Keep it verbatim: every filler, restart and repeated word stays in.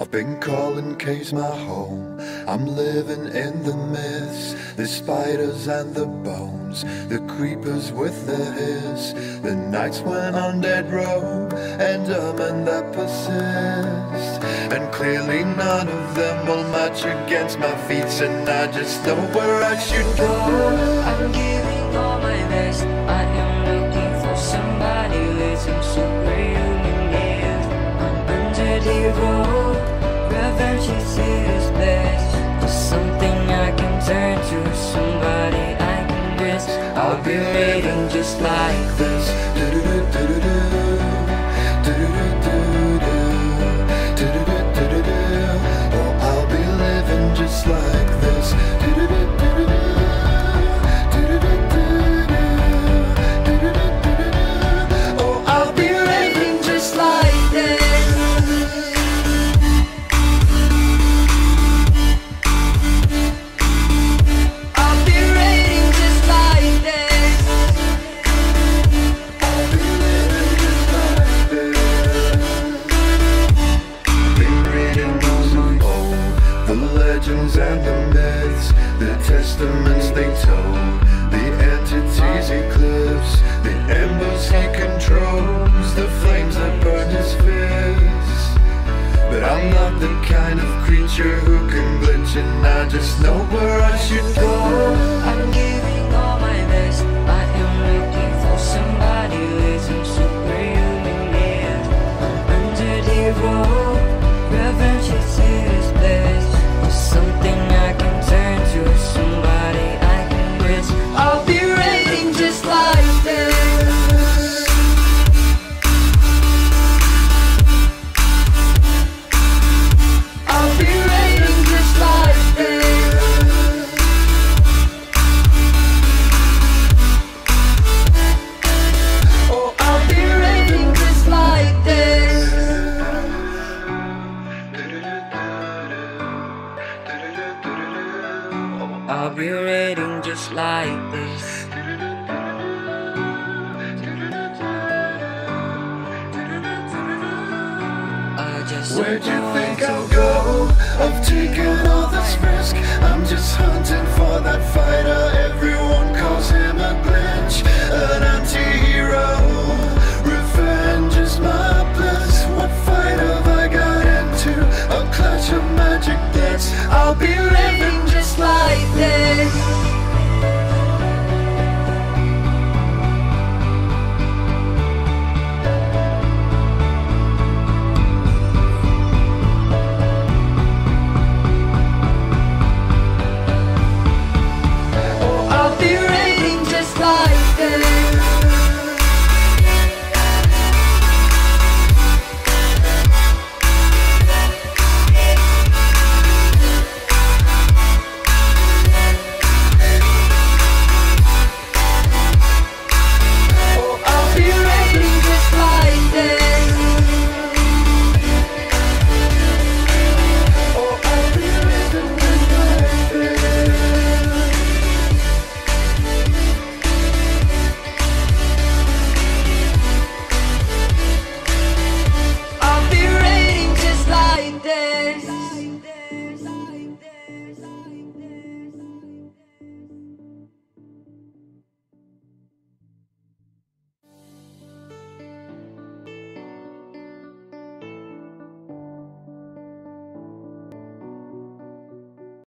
I've been calling caves my home. I'm living in the myths, the spiders and the bones, the creepers with their hiss, the nights when undead roam, and ermine that persist. And clearly none of them will match against my feats, and I just know where I should go. I'm giving all my best. I am looking for somebody with some superhuman gift. I'm under the road, revenge is his best. Something I can turn to, somebody I can guess. I'll be living just like this. Oh, I'll be living just like this. Oh, I'll be living just like this. And the myths, the testaments they told, the entities he clips, the embers he controls, the flames that burn his face. But I'm not the kind of creature who can glitch, and I just know where I should go. I'm giving all my best. I am looking for somebody with some superhuman gift. I'm under the road, revenge is his best. Something I can turn to, somebody I can miss. I'll be waiting just like this. I'll be waiting just like this. Oh, I'll be waiting just like this. I'll be waiting just like this. I just Where'd you think I'll go? I've taken all this risk. I'm just hunting for that fighter. Everyone calls him